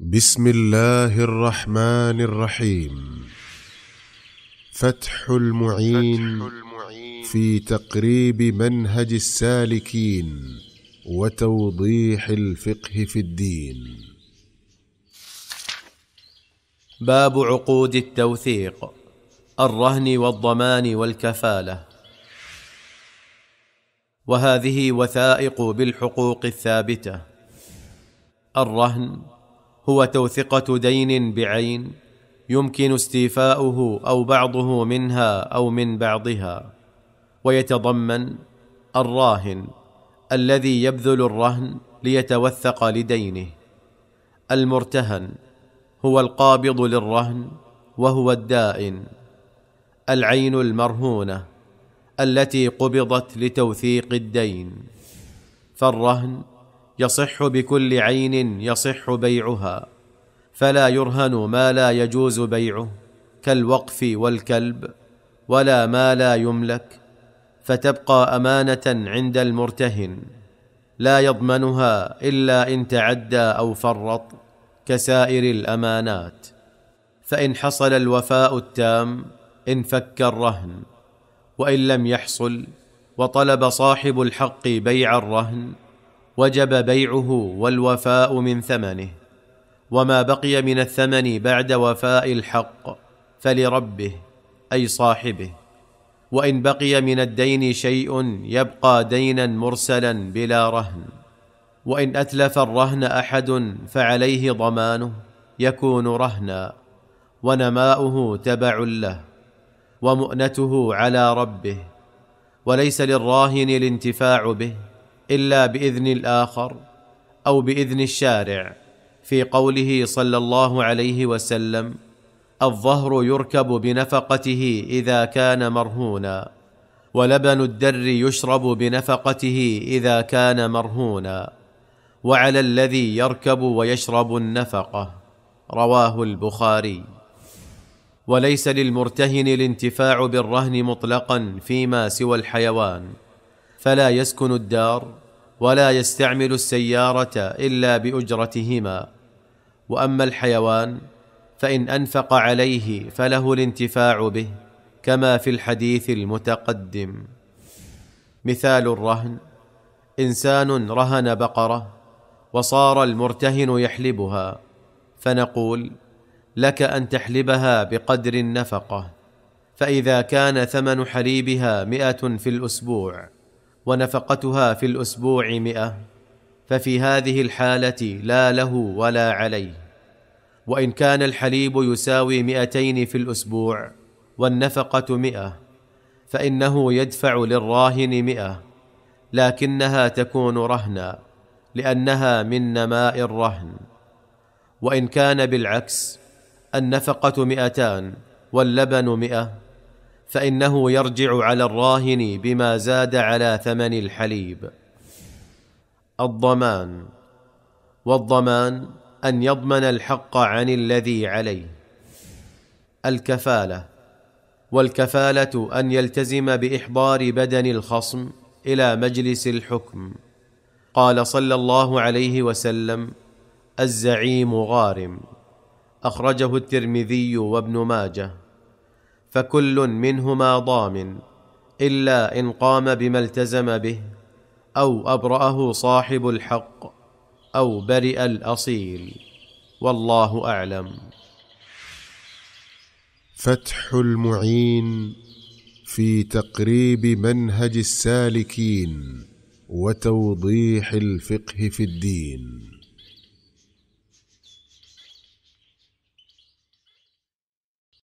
بسم الله الرحمن الرحيم. فتح المعين في تقريب منهج السالكين وتوضيح الفقه في الدين. باب عقود التوثيق، الرهن والضمان والكفالة. وهذه وثائق بالحقوق الثابتة. الرهن هو توثقة دين بعين يمكن استيفاؤه أو بعضه منها أو من بعضها، ويتضمن الراهن الذي يبذل الرهن ليتوثق لدينه. المرتهن هو القابض للرهن وهو الدائن. العين المرهونة التي قبضت لتوثيق الدين. فالرهن يصح بكل عين يصح بيعها، فلا يرهن ما لا يجوز بيعه كالوقف والكلب، ولا ما لا يملك، فتبقى أمانة عند المرتهن لا يضمنها إلا إن تعدى أو فرط كسائر الأمانات. فإن حصل الوفاء التام انفك الرهن، وإن لم يحصل وطلب صاحب الحق بيع الرهن وجب بيعه والوفاء من ثمنه، وما بقي من الثمن بعد وفاء الحق فلربه أي صاحبه. وإن بقي من الدين شيء يبقى دينا مرسلا بلا رهن. وإن أتلف الرهن أحد فعليه ضمانه يكون رهنا، ونماؤه تبع له ومؤنته على ربه، وليس للراهن الانتفاع به إلا بإذن الآخر أو بإذن الشارع، في قوله صلى الله عليه وسلم: الظهر يركب بنفقته إذا كان مرهونا، ولبن الدر يشرب بنفقته إذا كان مرهونا، وعلى الذي يركب ويشرب النفقة. رواه البخاري. وليس للمرتهن الانتفاع بالرهن مطلقا فيما سوى الحيوان، فلا يسكن الدار ولا يستعمل السيارة إلا بأجرتهما. وأما الحيوان فإن أنفق عليه فله الانتفاع به كما في الحديث المتقدم. مثال الرهن: إنسان رهن بقرة وصار المرتهن يحلبها، فنقول: لك أن تحلبها بقدر النفقة. فإذا كان ثمن حليبها 100 في الأسبوع ونفقتها في الأسبوع 100، ففي هذه الحالة لا له ولا عليه. وإن كان الحليب يساوي 200 في الأسبوع والنفقة 100، فإنه يدفع للراهن 100، لكنها تكون رهنا لأنها من نماء الرهن. وإن كان بالعكس النفقة 200 واللبن 100، فإنه يرجع على الراهن بما زاد على ثمن الحليب. الضمان: والضمان أن يضمن الحق عن الذي عليه. الكفالة: والكفالة أن يلتزم بإحضار بدن الخصم إلى مجلس الحكم. قال صلى الله عليه وسلم: الزعيم غارم. أخرجه الترمذي وابن ماجه. فكل منهما ضامن إلا إن قام بما التزم به، أو أبرأه صاحب الحق، أو برئ الأصيل. والله أعلم. فتح المعين في تقريب منهج السالكين وتوضيح الفقه في الدين.